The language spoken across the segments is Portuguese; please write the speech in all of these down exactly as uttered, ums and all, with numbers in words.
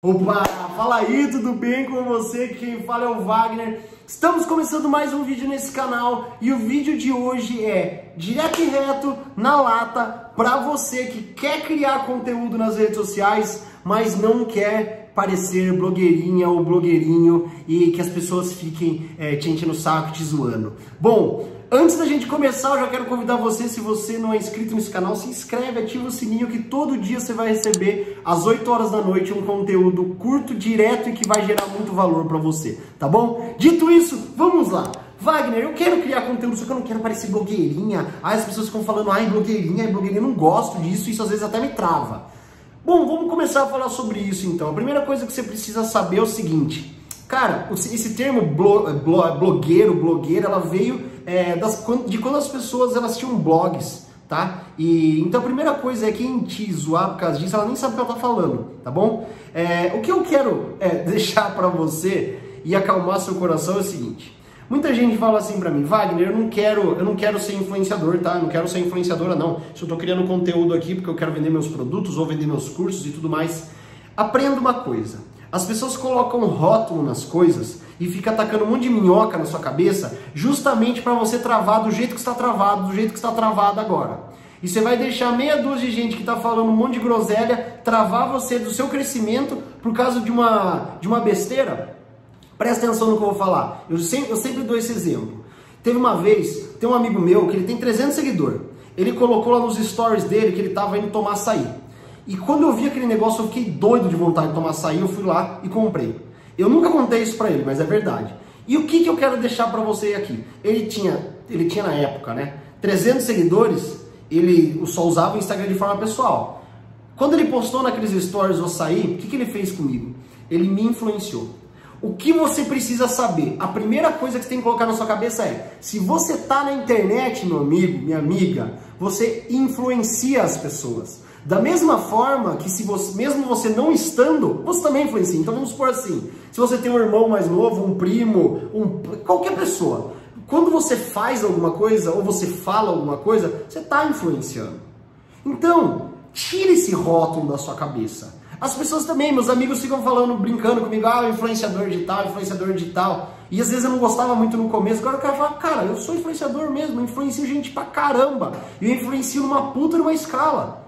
Opa, fala aí, tudo bem com você? Quem fala é o Wagner. Estamos começando mais um vídeo nesse canal e o vídeo de hoje é direto e reto, na lata, para você que quer criar conteúdo nas redes sociais, mas não quer parecer blogueirinha ou blogueirinho e que as pessoas fiquem é, te enchendo o saco, te zoando. Bom, antes da gente começar, eu já quero convidar você, se você não é inscrito nesse canal, se inscreve, ativa o sininho que todo dia você vai receber às oito horas da noite um conteúdo curto, direto e que vai gerar muito valor pra você, tá bom? Dito isso, vamos lá! Wagner, eu quero criar conteúdo, só que eu não quero parecer blogueirinha. Ah, as pessoas ficam falando, ai, blogueirinha, ai, blogueirinha, eu não gosto disso, isso às vezes até me trava. Bom, vamos começar a falar sobre isso então. A primeira coisa que você precisa saber é o seguinte... Cara, esse termo blo, blo, blogueiro, blogueira, ela veio é, das, de quando as pessoas elas tinham blogs, tá? E, então a primeira coisa é quem te zoar por causa disso, ela nem sabe o que ela tá falando, tá bom? É, o que eu quero é, deixar pra você e acalmar seu coração é o seguinte. Muita gente fala assim pra mim, Wagner, eu não quero, eu não quero ser influenciador, tá? Eu não quero ser influenciadora, não. Se eu tô criando conteúdo aqui porque eu quero vender meus produtos ou vender meus cursos e tudo mais, aprenda uma coisa. As pessoas colocam rótulo nas coisas e fica atacando um monte de minhoca na sua cabeça justamente para você travar do jeito que está travado, do jeito que está travado agora. E você vai deixar meia dúzia de gente que está falando um monte de groselha travar você do seu crescimento por causa de uma, de uma besteira? Presta atenção no que eu vou falar. Eu sempre, eu sempre dou esse exemplo. Teve uma vez, tem um amigo meu que ele tem trezentos seguidores. Ele colocou lá nos stories dele que ele estava indo tomar açaí. E quando eu vi aquele negócio, eu fiquei doido de vontade de tomar açaí, eu fui lá e comprei. Eu nunca contei isso pra ele, mas é verdade. E o que, que eu quero deixar pra você aqui? Ele tinha, ele tinha na época, né, trezentos seguidores, ele só usava o Instagram de forma pessoal. Quando ele postou naqueles stories o açaí, o que, que ele fez comigo? Ele me influenciou. O que você precisa saber? A primeira coisa que você tem que colocar na sua cabeça é, se você tá na internet, meu amigo, minha amiga, você influencia as pessoas. Da mesma forma que se você, mesmo você não estando, você também influencia. Então vamos supor assim, se você tem um irmão mais novo, um primo, um, qualquer pessoa, quando você faz alguma coisa ou você fala alguma coisa, você está influenciando. Então, tira esse rótulo da sua cabeça. As pessoas também, meus amigos ficam falando, brincando comigo, ah, influenciador digital, influenciador digital. E às vezes eu não gostava muito no começo, agora o cara fala, cara, eu sou influenciador mesmo, eu influencio gente pra caramba. E eu influencio numa puta numa escala.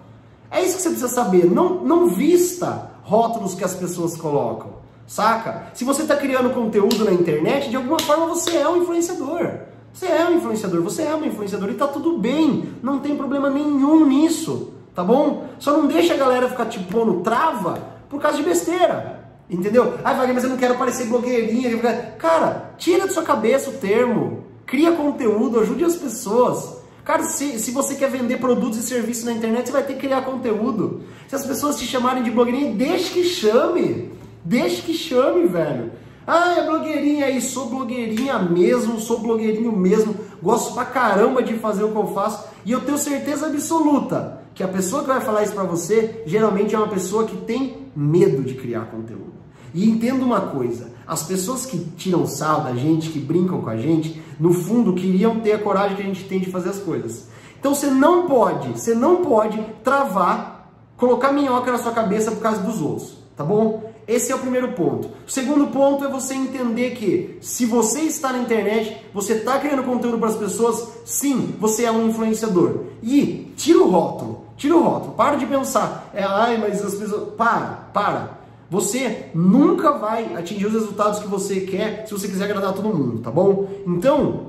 É isso que você precisa saber, não, não vista rótulos que as pessoas colocam, saca? Se você está criando conteúdo na internet, de alguma forma você é um influenciador. Você é um influenciador, você é um influenciador e tá tudo bem, não tem problema nenhum nisso, tá bom? Só não deixa a galera ficar te pondo trava por causa de besteira, entendeu? Ai, Wagner, mas eu não quero parecer blogueirinha. Cara, tira da sua cabeça o termo, cria conteúdo, ajude as pessoas. Cara, se, se você quer vender produtos e serviços na internet, você vai ter que criar conteúdo. Se as pessoas te chamarem de blogueirinha, deixa que chame. Deixa que chame, velho. Ah, é blogueirinha aí, sou blogueirinha mesmo, sou blogueirinho mesmo. Gosto pra caramba de fazer o que eu faço. E eu tenho certeza absoluta que a pessoa que vai falar isso pra você, geralmente é uma pessoa que tem medo de criar conteúdo. E entenda uma coisa, as pessoas que tiram sarro da gente, que brincam com a gente, no fundo queriam ter a coragem que a gente tem de fazer as coisas. Então você não pode, você não pode travar, colocar minhoca na sua cabeça por causa dos outros, tá bom? Esse é o primeiro ponto. O segundo ponto é você entender que se você está na internet, você está criando conteúdo para as pessoas, sim, você é um influenciador. E tira o rótulo, tira o rótulo, para de pensar, é, ai, mas as pessoas... Para, para. Você nunca vai atingir os resultados que você quer se você quiser agradar todo mundo, tá bom? Então,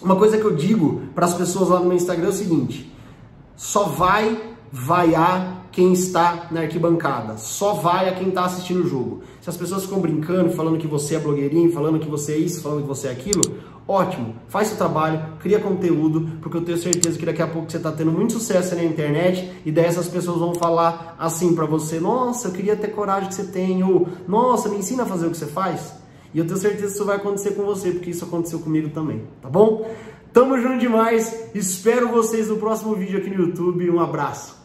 uma coisa que eu digo para as pessoas lá no meu Instagram é o seguinte, só vai vaiar quem está na arquibancada, só vai a quem está assistindo o jogo. Se as pessoas ficam brincando, falando que você é blogueirinho, falando que você é isso, falando que você é aquilo, ótimo, faz seu trabalho, cria conteúdo, porque eu tenho certeza que daqui a pouco você está tendo muito sucesso na internet e daí essas pessoas vão falar assim para você, nossa, eu queria ter coragem que você tem, ou nossa, me ensina a fazer o que você faz. E eu tenho certeza que isso vai acontecer com você, porque isso aconteceu comigo também, tá bom? Tamo junto demais, espero vocês no próximo vídeo aqui no YouTube, um abraço.